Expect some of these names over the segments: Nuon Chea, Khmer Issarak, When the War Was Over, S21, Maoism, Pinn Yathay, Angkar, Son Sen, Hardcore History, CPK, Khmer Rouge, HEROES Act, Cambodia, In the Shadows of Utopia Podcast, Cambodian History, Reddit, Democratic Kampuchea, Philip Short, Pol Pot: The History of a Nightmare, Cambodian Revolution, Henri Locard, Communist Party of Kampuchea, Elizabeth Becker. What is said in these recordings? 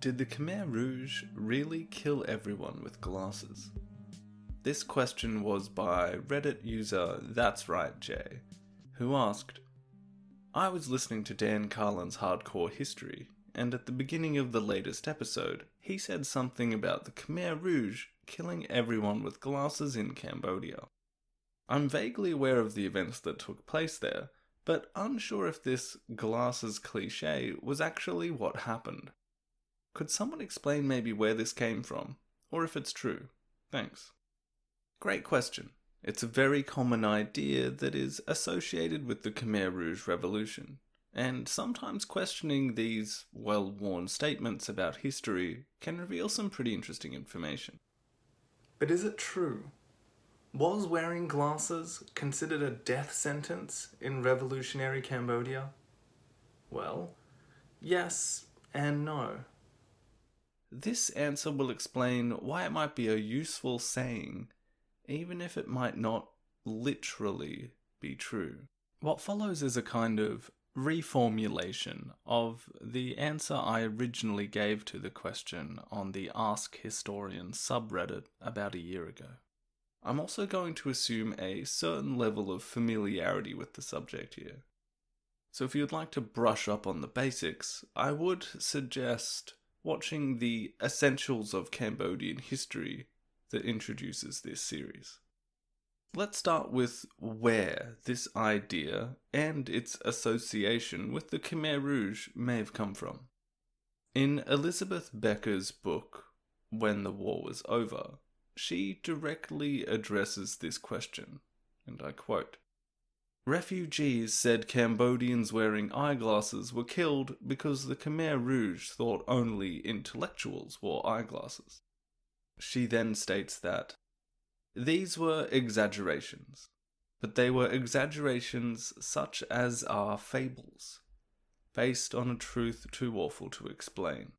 Did the Khmer Rouge really kill everyone with glasses? This question was by Reddit user That's Right Jay, who asked, I was listening to Dan Carlin's Hardcore History, and at the beginning of the latest episode, he said something about the Khmer Rouge killing everyone with glasses in Cambodia. I'm vaguely aware of the events that took place there, but unsure if this glasses cliche was actually what happened. Could someone explain maybe where this came from, or if it's true? Thanks. Great question. It's a very common idea that is associated with the Khmer Rouge Revolution, and sometimes questioning these well-worn statements about history can reveal some pretty interesting information. But is it true? Was wearing glasses considered a death sentence in revolutionary Cambodia? Well, yes and no. This answer will explain why it might be a useful saying, even if it might not literally be true. What follows is a kind of reformulation of the answer I originally gave to the question on the Ask Historian subreddit about a year ago. I'm also going to assume a certain level of familiarity with the subject here. So if you'd like to brush up on the basics, I would suggest watching the Essentials of Cambodian History that introduces this series. Let's start with where this idea and its association with the Khmer Rouge may have come from. In Elizabeth Becker's book, When the War Was Over, she directly addresses this question, and I quote, "Refugees said Cambodians wearing eyeglasses were killed because the Khmer Rouge thought only intellectuals wore eyeglasses." She then states that these were exaggerations, but they were exaggerations such as are fables, based on a truth too awful to explain.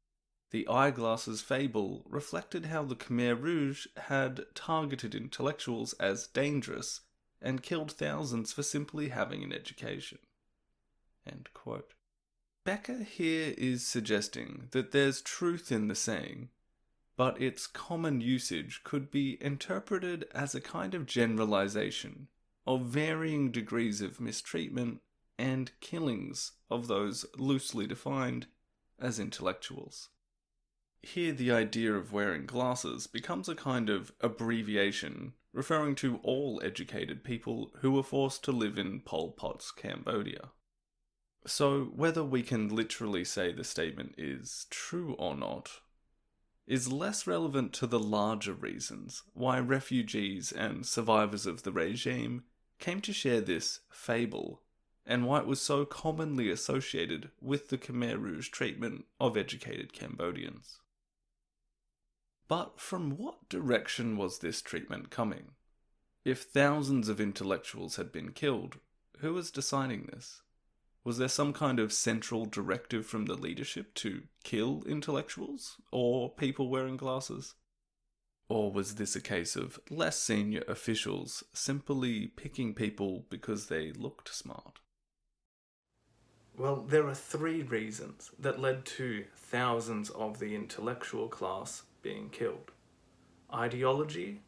The eyeglasses fable reflected how the Khmer Rouge had targeted intellectuals as dangerous and killed thousands for simply having an education. End quote. Becker here is suggesting that there's truth in the saying, but its common usage could be interpreted as a kind of generalization of varying degrees of mistreatment and killings of those loosely defined as intellectuals. Here the idea of wearing glasses becomes a kind of abbreviation referring to all educated people who were forced to live in Pol Pot's Cambodia. So whether we can literally say the statement is true or not is less relevant to the larger reasons why refugees and survivors of the regime came to share this fable, and why it was so commonly associated with the Khmer Rouge treatment of educated Cambodians. But from what direction was this treatment coming? If thousands of intellectuals had been killed, who was deciding this? Was there some kind of central directive from the leadership to kill intellectuals or people wearing glasses? Or was this a case of less senior officials simply picking people because they looked smart? Well, there are three reasons that led to thousands of the intellectual class being killed: ideology,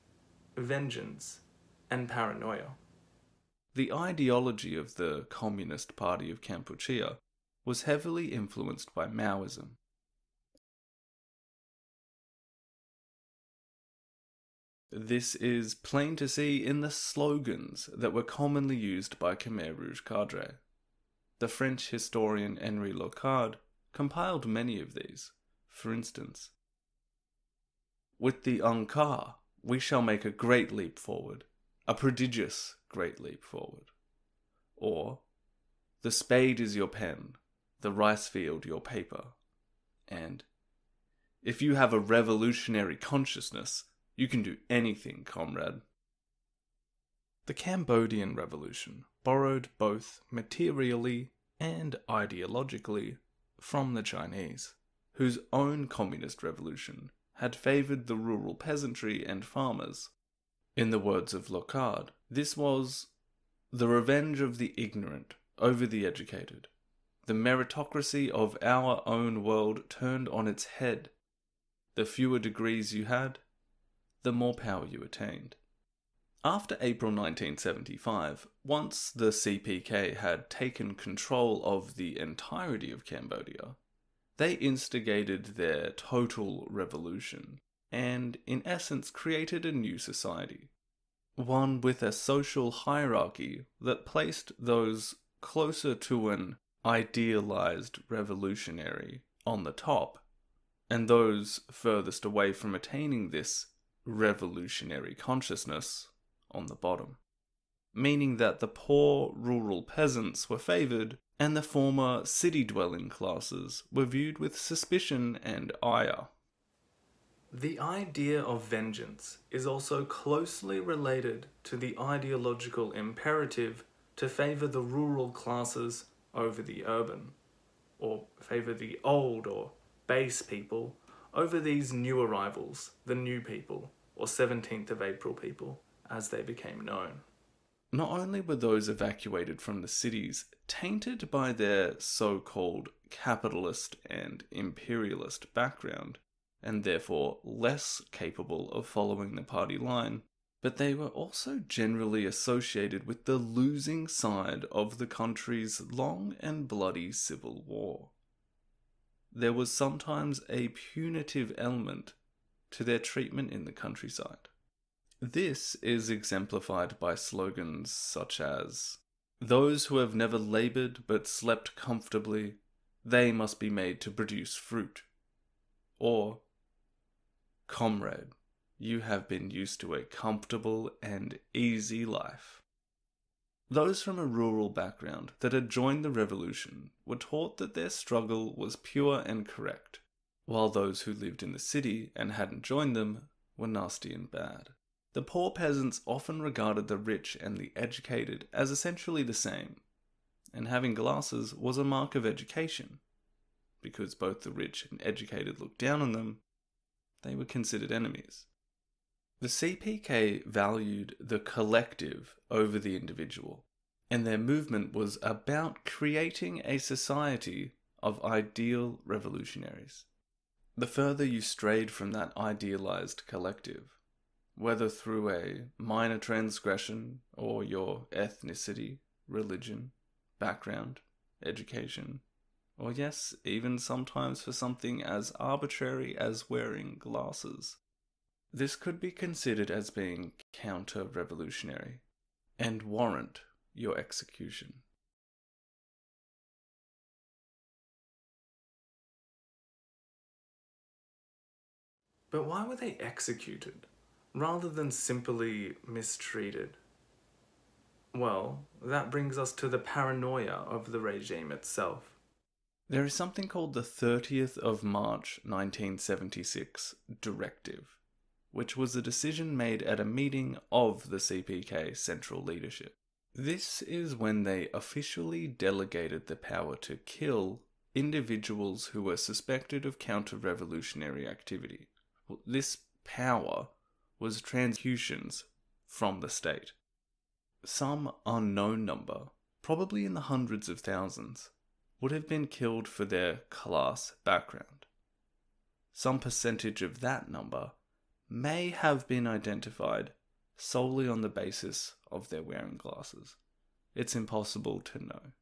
vengeance, and paranoia. The ideology of the Communist Party of Kampuchea was heavily influenced by Maoism. This is plain to see in the slogans that were commonly used by Khmer Rouge cadre. The French historian Henri Locard compiled many of these. For instance, "With the Angkar, we shall make a great leap forward, a prodigious great leap forward." Or, "The spade is your pen, the rice field your paper." And, "If you have a revolutionary consciousness, you can do anything, comrade." The Cambodian Revolution borrowed both materially and ideologically from the Chinese, whose own communist revolution had favoured the rural peasantry and farmers. In the words of Locard, this was the revenge of the ignorant over the educated, The meritocracy of our own world turned on its head. The fewer degrees you had, the more power you attained. After April 1975, once the CPK had taken control of the entirety of Cambodia, they instigated their total revolution and, in essence, created a new society. One with a social hierarchy that placed those closer to an idealized revolutionary on the top, and those furthest away from attaining this revolutionary consciousness on the bottom, meaning that the poor rural peasants were favoured and the former city-dwelling classes were viewed with suspicion and ire. The idea of vengeance is also closely related to the ideological imperative to favour the rural classes over the urban, or favour the old or base people over these new arrivals, the new people, or 17th of April people, as they became known. Not only were those evacuated from the cities tainted by their so-called capitalist and imperialist background, and therefore less capable of following the party line, but they were also generally associated with the losing side of the country's long and bloody civil war. There was sometimes a punitive element to their treatment in the countryside. This is exemplified by slogans such as, "Those who have never laboured but slept comfortably, they must be made to produce fruit," or, "Comrade, you have been used to a comfortable and easy life." Those from a rural background that had joined the revolution were taught that their struggle was pure and correct, while those who lived in the city and hadn't joined them were nasty and bad. The poor peasants often regarded the rich and the educated as essentially the same, and having glasses was a mark of education. Because both the rich and educated looked down on them, they were considered enemies. The CPK valued the collective over the individual, and their movement was about creating a society of ideal revolutionaries. The further you strayed from that idealized collective, whether through a minor transgression or your ethnicity, religion, background, education, or yes, even sometimes for something as arbitrary as wearing glasses, this could be considered as being counter-revolutionary and warrant your execution. But why were they executed, rather than simply mistreated? Well, that brings us to the paranoia of the regime itself. There is something called the 30th of March 1976 Directive, which was a decision made at a meeting of the CPK central leadership. This is when they officially delegated the power to kill individuals who were suspected of counter-revolutionary activity. This power was transfusions from the state. Some unknown number, probably in the hundreds of thousands, would have been killed for their class background. Some percentage of that number may have been identified solely on the basis of their wearing glasses. It's impossible to know.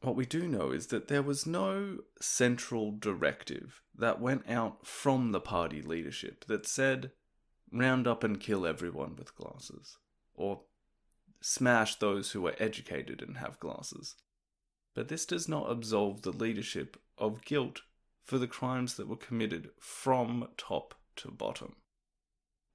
What we do know is that there was no central directive that went out from the party leadership that said, "Round up and kill everyone with glasses," or "Smash those who are educated and have glasses." But this does not absolve the leadership of guilt for the crimes that were committed from top to bottom.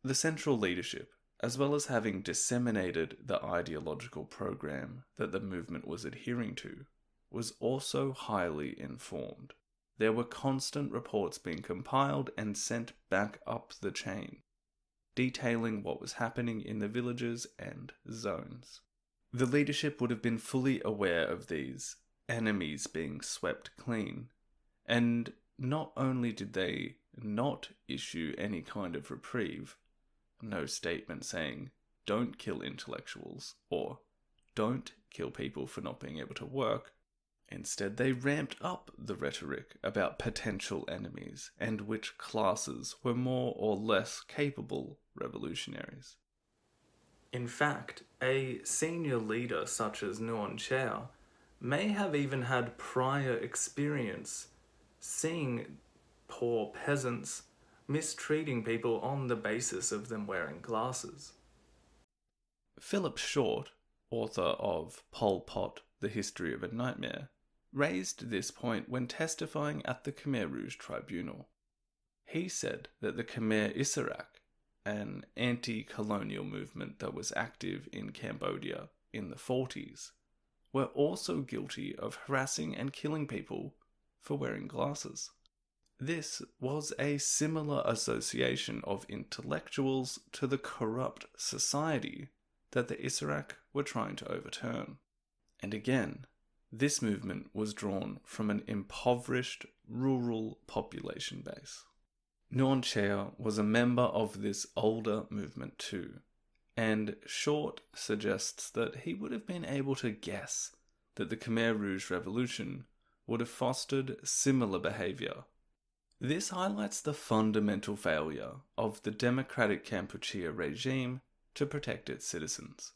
The central leadership, as well as having disseminated the ideological program that the movement was adhering to, was also highly informed. There were constant reports being compiled and sent back up the chain, detailing what was happening in the villages and zones. The leadership would have been fully aware of these enemies being swept clean, and not only did they not issue any kind of reprieve, no statement saying, "Don't kill intellectuals," or don't kill people for not being able to work. Instead, they ramped up the rhetoric about potential enemies and which classes were more or less capable revolutionaries. In fact, a senior leader such as Nuon Chea may have even had prior experience seeing poor peasants mistreating people on the basis of them wearing glasses. Philip Short, author of Pol Pot: The History of a Nightmare, raised this point when testifying at the Khmer Rouge tribunal. He said that the Khmer Issarak, an anti-colonial movement that was active in Cambodia in the 40s, were also guilty of harassing and killing people for wearing glasses. This was a similar association of intellectuals to the corrupt society that the Issarak were trying to overturn. And again, this movement was drawn from an impoverished rural population base. Nuon Chea was a member of this older movement too, and Short suggests that he would have been able to guess that the Khmer Rouge Revolution would have fostered similar behaviour. This highlights the fundamental failure of the democratic Kampuchea regime to protect its citizens.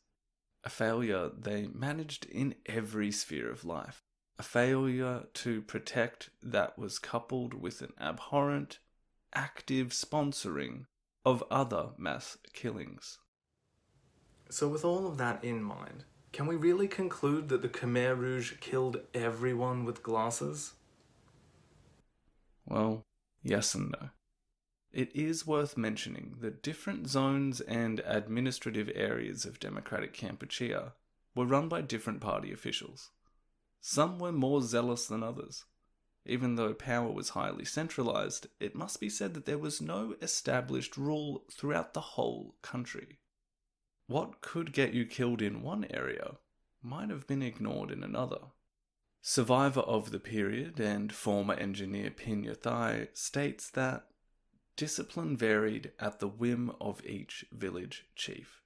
A failure they managed in every sphere of life. A failure to protect that was coupled with an abhorrent, active sponsoring of other mass killings. So with all of that in mind, can we really conclude that the Khmer Rouge killed everyone with glasses? Well, yes and no. It is worth mentioning that different zones and administrative areas of democratic Kampuchea were run by different party officials. Some were more zealous than others. Even though power was highly centralised, it must be said that there was no established rule throughout the whole country. What could get you killed in one area might have been ignored in another. Survivor of the period and former engineer Pinn Yathay states that discipline varied at the whim of each village chief.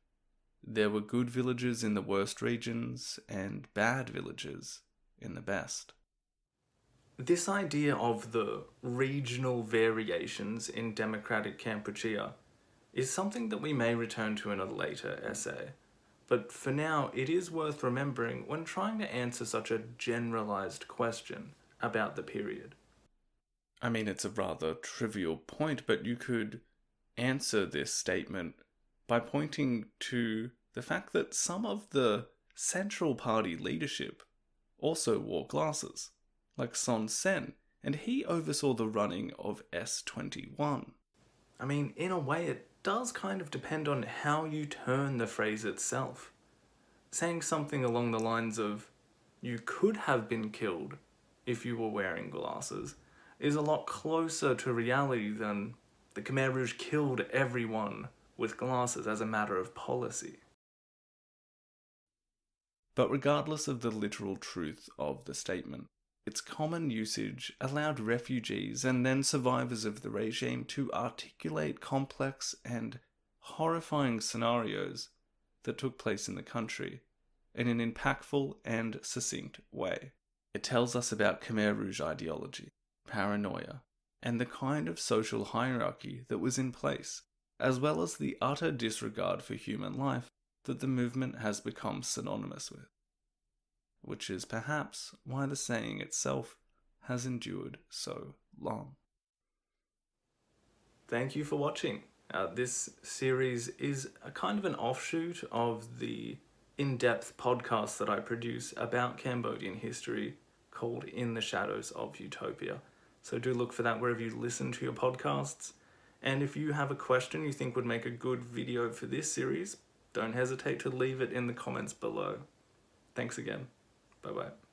There were good villages in the worst regions and bad villages in the best. This idea of the regional variations in democratic Kampuchea is something that we may return to in a later essay, but for now it is worth remembering when trying to answer such a generalised question about the period. I mean, it's a rather trivial point, but you could answer this statement by pointing to the fact that some of the Central Party leadership also wore glasses, like Son Sen, and he oversaw the running of S21. I mean, in a way, it does kind of depend on how you turn the phrase itself. Saying something along the lines of, "You could have been killed if you were wearing glasses," is a lot closer to reality than the Khmer Rouge killed everyone with glasses as a matter of policy. But regardless of the literal truth of the statement, its common usage allowed refugees and then survivors of the regime to articulate complex and horrifying scenarios that took place in the country in an impactful and succinct way. It tells us about Khmer Rouge ideology, paranoia, and the kind of social hierarchy that was in place, as well as the utter disregard for human life that the movement has become synonymous with, which is perhaps why the saying itself has endured so long. Thank you for watching. This series is a kind of an offshoot of the in-depth podcast that I produce about Cambodian history called In the Shadows of Utopia. So do look for that wherever you listen to your podcasts. And if you have a question you think would make a good video for this series, don't hesitate to leave it in the comments below. Thanks again. Bye-bye.